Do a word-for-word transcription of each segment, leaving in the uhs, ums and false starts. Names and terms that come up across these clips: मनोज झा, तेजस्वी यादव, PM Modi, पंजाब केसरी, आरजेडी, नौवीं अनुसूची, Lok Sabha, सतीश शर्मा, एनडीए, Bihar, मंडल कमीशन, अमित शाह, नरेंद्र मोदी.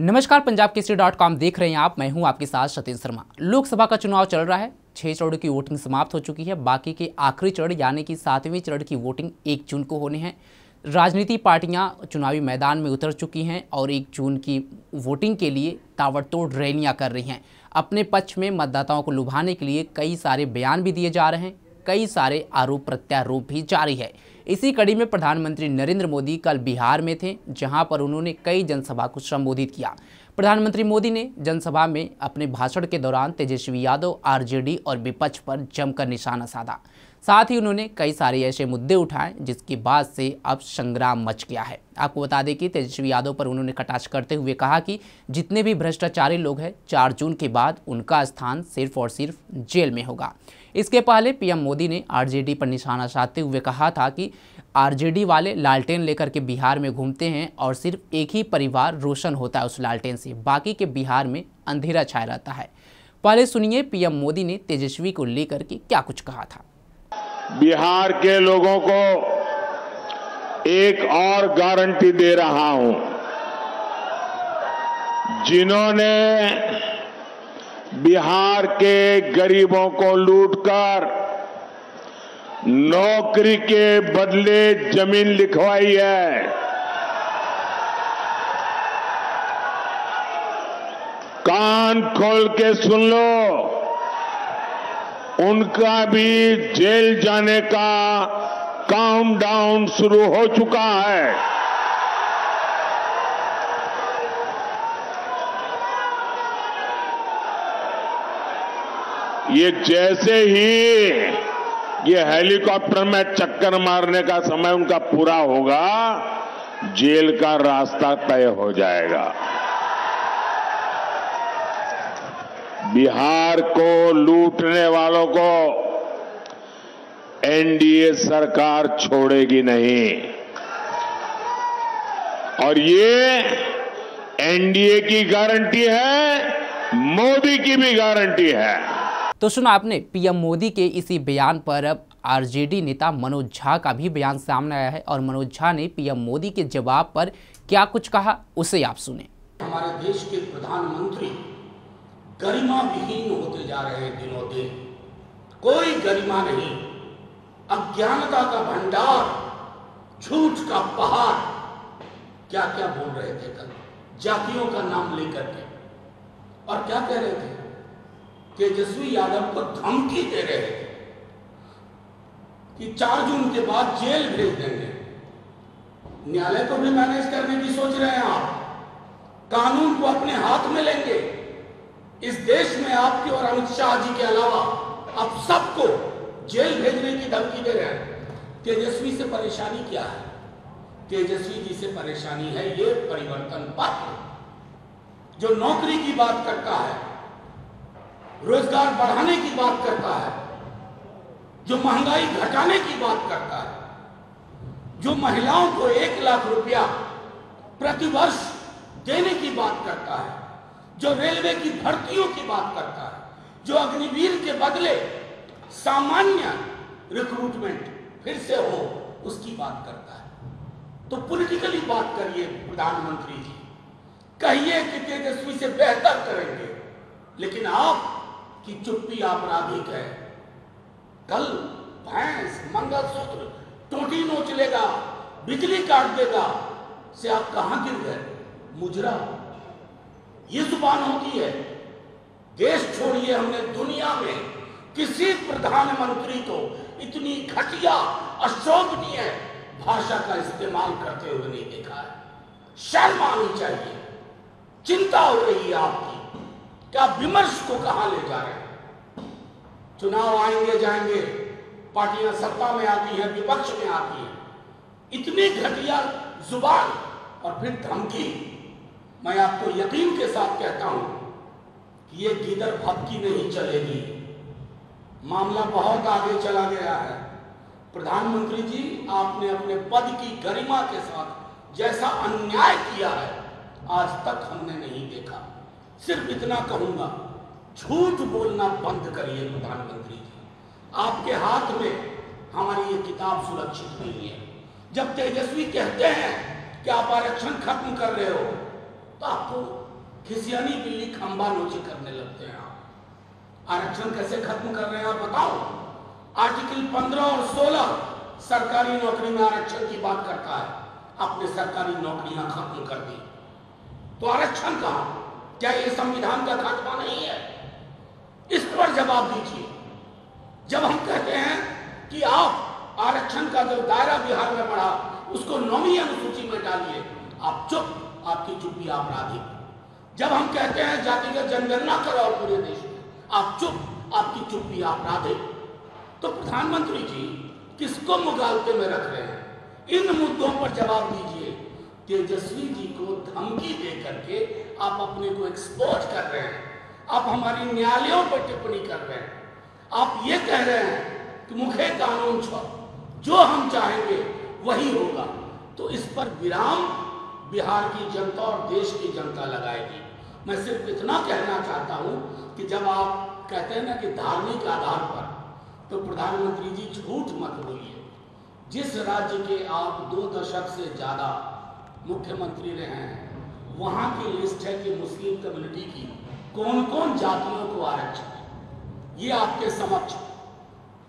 नमस्कार, पंजाब केसरी dot com देख रहे हैं आप। मैं हूं आपके साथ सतीश शर्मा। लोकसभा का चुनाव चल रहा है। छह चरण की वोटिंग समाप्त हो चुकी है। बाकी के आखिरी चरण यानी कि सातवें चरण की वोटिंग एक जून को होने हैं। राजनीतिक पार्टियां चुनावी मैदान में उतर चुकी हैं और एक जून की वोटिंग के लिए ताबड़तोड़ रैलियाँ कर रही हैं। अपने पक्ष में मतदाताओं को लुभाने के लिए कई सारे बयान भी दिए जा रहे हैं, कई सारे आरोप प्रत्यारोप भी जारी है। इसी कड़ी में प्रधानमंत्री नरेंद्र मोदी कल बिहार में थे, जहां पर उन्होंने कई जनसभा को संबोधित किया। प्रधानमंत्री मोदी ने जनसभा में अपने भाषण के दौरान तेजस्वी यादव, आरजेडी और विपक्ष पर जमकर निशाना साधा। साथ ही उन्होंने कई सारे ऐसे मुद्दे उठाए जिसके बाद से अब संग्राम मच गया है। आपको बता दें कि तेजस्वी यादव पर उन्होंने कटाक्ष करते हुए कहा कि जितने भी भ्रष्टाचारी लोग हैं, चार जून के बाद उनका स्थान सिर्फ और सिर्फ जेल में होगा। इसके पहले पीएम मोदी ने आरजेडी पर निशाना साधते हुए कहा था कि आरजेडी वाले लालटेन लेकर के बिहार में घूमते हैं और सिर्फ एक ही परिवार रोशन होता है उस लालटेन से, बाकी के बिहार में अंधेरा छाया रहता है। पहले सुनिए पीएम मोदी ने तेजस्वी को लेकर के क्या कुछ कहा था। बिहार के लोगों को एक और गारंटी दे रहा हूं, जिन्होंने बिहार के गरीबों को लूटकर नौकरी के बदले जमीन लिखवाई है, कान खोल के सुन लो, उनका भी जेल जाने का काउंटडाउन शुरू हो चुका है। ये जैसे ही ये हेलीकॉप्टर में चक्कर मारने का समय उनका पूरा होगा, जेल का रास्ता तय हो जाएगा। बिहार को लूटने वालों को एनडीए सरकार छोड़ेगी नहीं, और ये एनडीए की गारंटी है, मोदी की भी गारंटी है। तो सुना आपने पीएम मोदी के इसी बयान पर। अब आरजेडी नेता मनोज झा का भी बयान सामने आया है और मनोज झा ने पीएम मोदी के जवाब पर क्या कुछ कहा, उसे आप सुने। हमारे देश के प्रधानमंत्री गरिमा विहीन होते जा रहे हैं दिनों दिन। कोई गरिमा नहीं, अज्ञानता का भंडार, झूठ का पहाड़। क्या क्या बोल रहे थे कल, जातियों का नाम लेकर के, और क्या कह रहे थे, तेजस्वी यादव को धमकी दे रहे थे कि चार जून के बाद जेल भेज देंगे। न्यायालय को भी मैनेज करने की सोच रहे हैं आप, कानून को अपने हाथ में लेंगे। इस देश में आपके और अमित शाह जी के अलावा आप सबको जेल भेजने की धमकी दे रहे हैं। तेजस्वी से परेशानी क्या है? तेजस्वी जी से परेशानी है ये परिवर्तन पार्टी, जो नौकरी की बात करता है, रोजगार बढ़ाने की बात करता है, जो महंगाई घटाने की बात करता है, जो महिलाओं को एक लाख रुपया प्रतिवर्ष देने की बात करता है, जो रेलवे की भर्तियों की बात करता है, जो अग्निवीर के बदले सामान्य रिक्रूटमेंट फिर से हो उसकी बात करता है। तो पॉलिटिकली बात करिए प्रधानमंत्री जी, कहिए कि तेजस्वी से बेहतर करेंगे, लेकिन आप की चुप्पी आपराधिक है। कल भैंस, मंगलसूत्र, टोटी नोच लेगा, बिजली काट देगा से आप कहां गिर गए? मुजरा ये जुबान होती है। देश छोड़िए, हमने दुनिया में किसी प्रधानमंत्री को इतनी घटिया, अशोभनीय भाषा का इस्तेमाल करते हुए नहीं देखा है। शर्म आनी चाहिए। चिंता हो रही है आपकी, क्या विमर्श को कहां ले जा रहे हैं? चुनाव आएंगे जाएंगे, पार्टियां सत्ता में आती है, विपक्ष में आती है, इतनी घटिया जुबान और फिर धमकी। मैं आपको यकीन के साथ कहता हूं कि ये गिदर भपकी नहीं चलेगी। मामला बहुत आगे चला गया है। प्रधानमंत्री जी, आपने अपने पद की गरिमा के साथ जैसा अन्याय किया है आज तक हमने नहीं देखा। सिर्फ इतना कहूंगा, झूठ बोलना बंद करिए प्रधानमंत्री जी। आपके हाथ में हमारी ये किताब सुरक्षित नहीं है। जब तेजस्वी कहते हैं कि आप आरक्षण खत्म कर रहे हो, बापू खिसियानी बिल्ली खंबालोची करने लगते हैं। आरक्षण कैसे खत्म कर रहे हैं आप बताओ। आर्टिकल पंद्रह और सोलह सरकारी नौकरी में आरक्षण की बात करता है, आपने सरकारी नौकरियां खत्म कर दी, तो आरक्षण कहा? क्या ये संविधान का खात्मा नहीं है? इस पर जवाब दीजिए। जब हम कहते हैं कि आप आरक्षण का जो दायरा बिहार में बढ़ा उसको नौवीं अनुसूची में डालिए, आप चुप, आपकी चुप्पी आपराधिक। जब हम कहते हैं जातिगत जनगणना कराओ पूरे देश में, आप चुप, आपकी चुप्पी आपराधिक। तो प्रधानमंत्री जी किसको मुगालते में रख रहे हैं? इन मुद्दों पर जवाब दीजिए। तेजस्वी जी को धमकी दे करके आप अपने को एक्सपोज कर रहे हैं, आप हमारी न्यायालयों पर टिप्पणी कर रहे हैं, आप ये कह रहे हैं कि मुखे कानून छो, जो हम चाहेंगे वही होगा। तो इस पर विराम बिहार की जनता और देश की जनता लगाएगी। मैं सिर्फ इतना कहना चाहता हूँ कि जब आप कहते हैं ना कि धार्मिक आधार पर, तो प्रधानमंत्री जी झूठ मत बोलिए। जिस राज्य के आप दो दशक से ज़्यादा मुख्यमंत्री रहे हैं, वहाँ की लिस्ट है कि मुस्लिम कम्युनिटी की कौन कौन जातियों को आरक्षण है। ये आपके समक्ष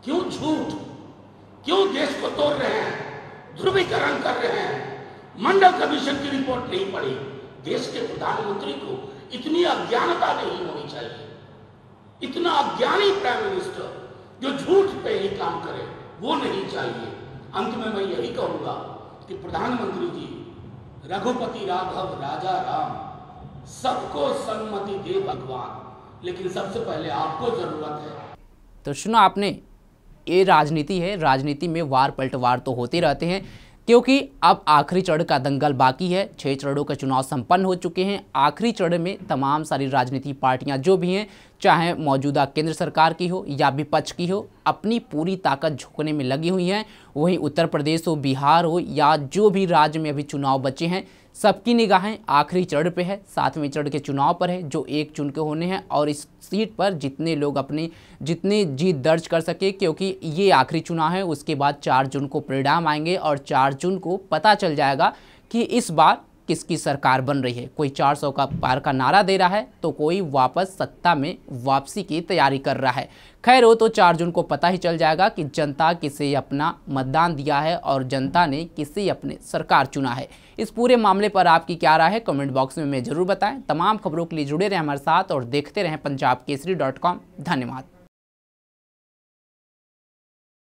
क्यों झूठ, क्यों देश को तोड़ रहे हैं, ध्रुवीकरण कर रहे हैं? मंडल कमीशन की रिपोर्ट नहीं पड़ी। देश के प्रधानमंत्री को इतनी अज्ञानता नहीं होनी चाहिए। इतना अज्ञानी प्राइम मिनिस्टर जो झूठ पे ही काम करे वो नहीं चाहिए। अंत में मैं यही कहूँगा कि प्रधानमंत्री जी, रघुपति राघव राजा राम, सबको सन्मति दे भगवान, लेकिन सबसे पहले आपको जरूरत है। तो सुना आपने, ये राजनीति है। राजनीति में वार पलटवार तो होते रहते हैं, क्योंकि अब आखिरी चरण का दंगल बाकी है। छः चरणों के चुनाव संपन्न हो चुके हैं। आखिरी चरण में तमाम सारी राजनीतिक पार्टियां जो भी हैं, चाहे मौजूदा केंद्र सरकार की हो या विपक्ष की हो, अपनी पूरी ताकत झोंकने में लगी हुई हैं। वहीं उत्तर प्रदेश हो, बिहार हो या जो भी राज्य में अभी चुनाव बचे हैं, सबकी निगाहें आखिरी चरण पे है, सातवें चरण के चुनाव पर है, जो एक चुन के होने हैं। और इस सीट पर जितने लोग अपने जितने जीत दर्ज कर सके, क्योंकि ये आखिरी चुनाव है। उसके बाद चार जून को परिणाम आएंगे और चार जून को पता चल जाएगा कि इस बार किसकी सरकार बन रही है। कोई चार सौ का पार का नारा दे रहा है, तो कोई वापस सत्ता में वापसी की तैयारी कर रहा है। खैर, हो तो चार जून को पता ही चल जाएगा कि जनता किसे अपना मतदान दिया है और जनता ने किसे अपने सरकार चुना है। इस पूरे मामले पर आपकी क्या राय है, कमेंट बॉक्स में मैं ज़रूर बताएं। तमाम खबरों के लिए जुड़े रहें हमारे साथ और देखते रहें पंजाब केसरी डॉट कॉम। धन्यवाद।